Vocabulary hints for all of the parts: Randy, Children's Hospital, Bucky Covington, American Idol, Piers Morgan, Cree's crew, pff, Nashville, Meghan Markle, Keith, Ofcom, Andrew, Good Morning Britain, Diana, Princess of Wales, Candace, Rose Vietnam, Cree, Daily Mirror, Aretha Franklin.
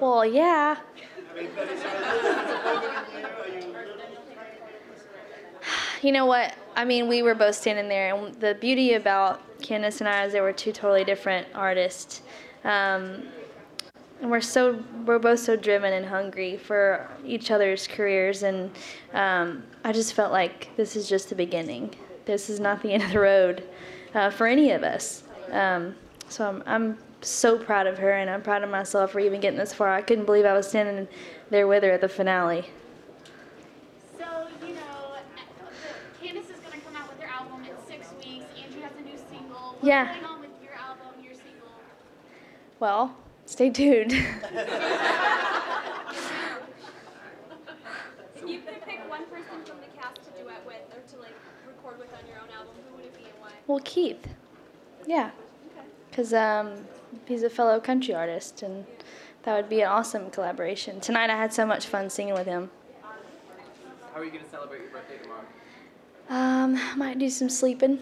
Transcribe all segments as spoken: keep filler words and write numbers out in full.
Well, yeah. You know what? I mean, we were both standing there, and the beauty about Candace and I is they were two totally different artists. Um, and we're so we're both so driven and hungry for each other's careers, and um, I just felt like this is just the beginning. This is not the end of the road uh, for any of us. Um, so I'm, I'm so proud of her, and I'm proud of myself for even getting this far. I couldn't believe I was standing there with her at the finale. So, you know, Candace is going to come out with her album in six weeks. Andrew has a new single. What's yeah. going on with your album, your single? Well, stay tuned. If you could pick one person from the cast to duet with or to, like, record with on your own album, who would it be and why? Well, Keith. Yeah, because um, he's a fellow country artist, and that would be an awesome collaboration. Tonight I had so much fun singing with him. How are you going to celebrate your birthday tomorrow? Um, I might do some sleeping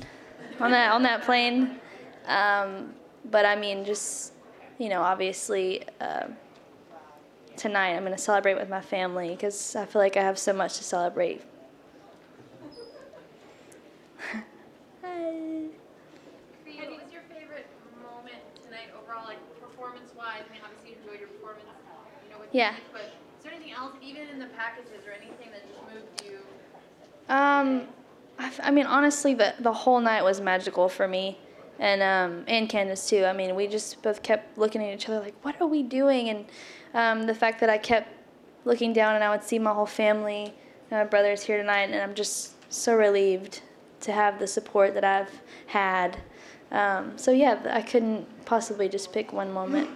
on that on that plane. Um, but I mean, just, you know, obviously uh, tonight I'm going to celebrate with my family because I feel like I have so much to celebrate. Yeah. But is there anything else, even in the packages or anything that just moved you? Um, I, I mean, honestly, the the whole night was magical for me, and um, and Candace too. I mean, we just both kept looking at each other like, what are we doing? And um, the fact that I kept looking down and I would see my whole family, and my brother's here tonight, and I'm just so relieved to have the support that I've had. Um, so yeah, I couldn't possibly just pick one moment.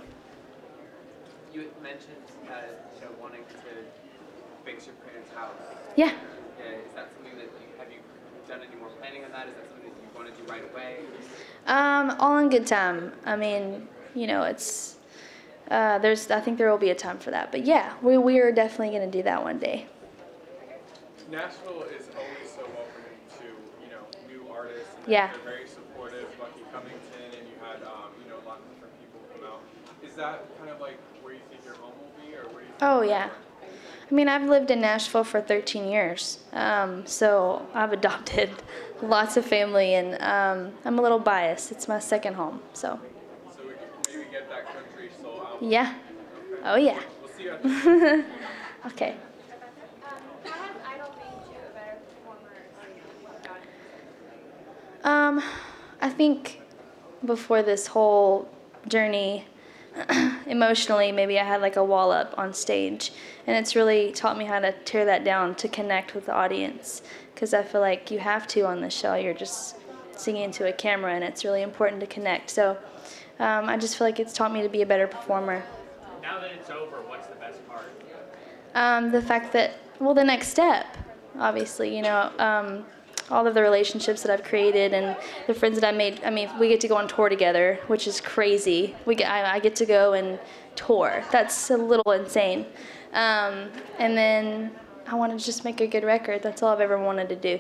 You mentioned uh, you know, wanting to fix your parents' house. Yeah. Yeah. Is that something that you, have you done any more planning on that? Is that something that you want to do right away? Um, all in good time. I mean, you know, it's uh, there's. I think there will be a time for that. But yeah, we we are definitely going to do that one day. Nashville is always so welcoming to you know new artists. And yeah. They're very supportive. Bucky Covington, and you had um, you know a lot of different people come out. Is that kind of like where you think your home will be, or where you think oh yeah, I mean I've lived in Nashville for thirteen years, um, so I've adopted lots of family, and um, I'm a little biased. It's my second home, so. So we can maybe get that country soul out. Yeah. Okay. Oh yeah. We'll see you at the okay. Um, how has Idol made you a better performer? What about it? Um, I think before this whole journey. Emotionally, maybe I had like a wall up on stage, and it's really taught me how to tear that down to connect with the audience, because I feel like you have to on this show. You're just singing into a camera, and it's really important to connect. So um, I just feel like it's taught me to be a better performer. Now that it's over, what's the best part? Um, the fact that, well, the next step, obviously, you know, um, all of the relationships that I've created and the friends that I made. I mean, we get to go on tour together, which is crazy. We get, I, I get to go and tour. That's a little insane. Um, and then I want to just make a good record. That's all I've ever wanted to do.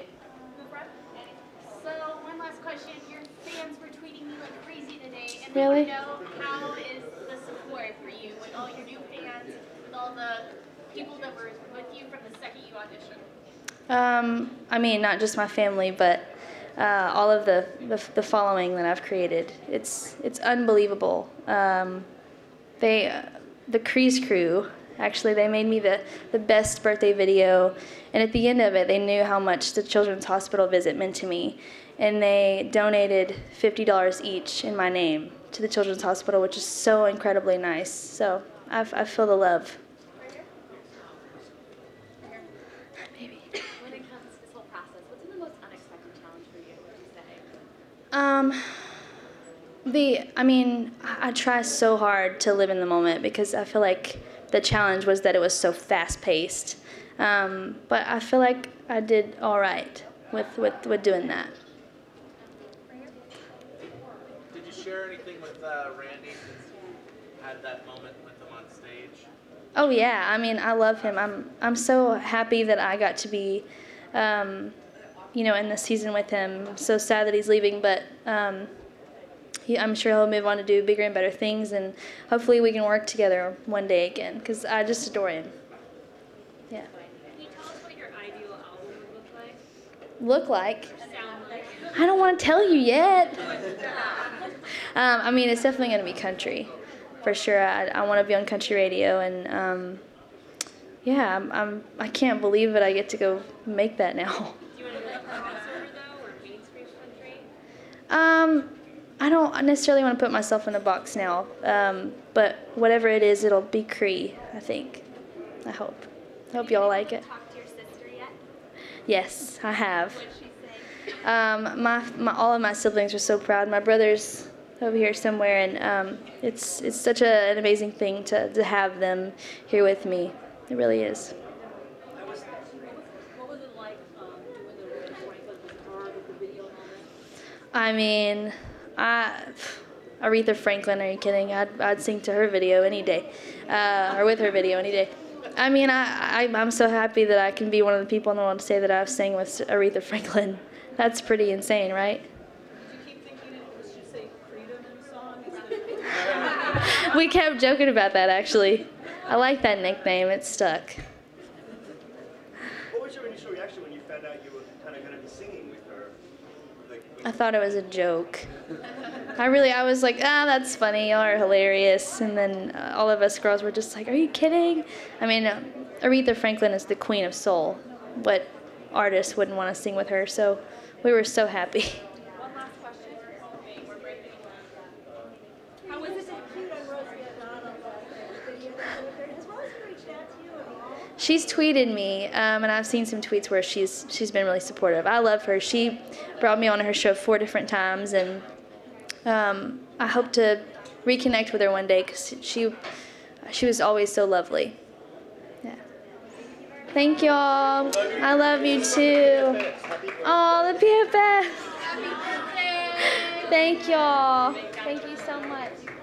So one last question. Your fans were tweeting you like crazy today. And really? They want to know how is the support for you with all your new fans, with all the people that were with you from the second you auditioned? Um, I mean, not just my family, but uh, all of the, the the following that I've created. It's it's unbelievable. Um, they, uh, the Cree's crew, actually, they made me the, the best birthday video. And at the end of it, they knew how much the Children's Hospital visit meant to me. And they donated fifty dollars each in my name to the Children's Hospital, which is so incredibly nice. So I've, I feel the love. Um, the, I mean, I, I try so hard to live in the moment because I feel like the challenge was that it was so fast-paced. Um, but I feel like I did all right with, with, with doing that. Did you share anything with uh, Randy since you had that moment with him on stage? Oh, yeah. I mean, I love him. I'm, I'm so happy that I got to be... Um, you know, in the season with him. I'm so sad that he's leaving, but um, he, I'm sure he'll move on to do bigger and better things, and hopefully we can work together one day again, because I just adore him. Yeah. Can you tell us what your ideal album would look like? Look like? Sound like? I don't want to tell you yet. um, I mean, it's definitely going to be country, for sure. I, I want to be on country radio, and um, yeah, I'm, I'm, I can't believe it. I get to go make that now. Do you want to do like crossover, though, or mainstream country? Um, I don't necessarily want to put myself in a box now, um, but whatever it is, it'll be Cree, I think. I hope. I hope y'all like it. Have you talked to your sister yet? Yes, I have. What did she say? Um, my, my, all of my siblings were so proud. My brother's over here somewhere, and um, it's it's such a, an amazing thing to, to have them here with me. It really is. What was, what was it like um, doing the Aretha Franklin with her, with the video and all that? I mean, I, Aretha Franklin, are you kidding? I'd, I'd sing to her video any day, uh, or with her video any day. I mean, I, I, I'm so happy that I can be one of the people in the world to say that I've sang with Aretha Franklin. That's pretty insane, right? Did you keep thinking it was just a freedom song? Instead of we kept joking about that, actually. I like that nickname. It stuck. What was your initial reaction when you found out you were kind of going to be singing with her? Like, I thought it was a joke. I really, I was like, ah, that's funny, y'all are hilarious. And then uh, all of us girls were just like, are you kidding? I mean, uh, Aretha Franklin is the queen of soul. What artist wouldn't want to sing with her? So we were so happy. One last question. We're breaking down. How was it that cute on Rose Vietnam on the video with her? Has Rose reached out to you at all? She's tweeted me, um, and I've seen some tweets where she's she's been really supportive. I love her. She brought me on her show four different times, and Um, I hope to reconnect with her one day, because she, she was always so lovely. Yeah. Thank y'all. I love you too. Oh, the P F F. Happy birthday. Thank y'all. Thank you so much.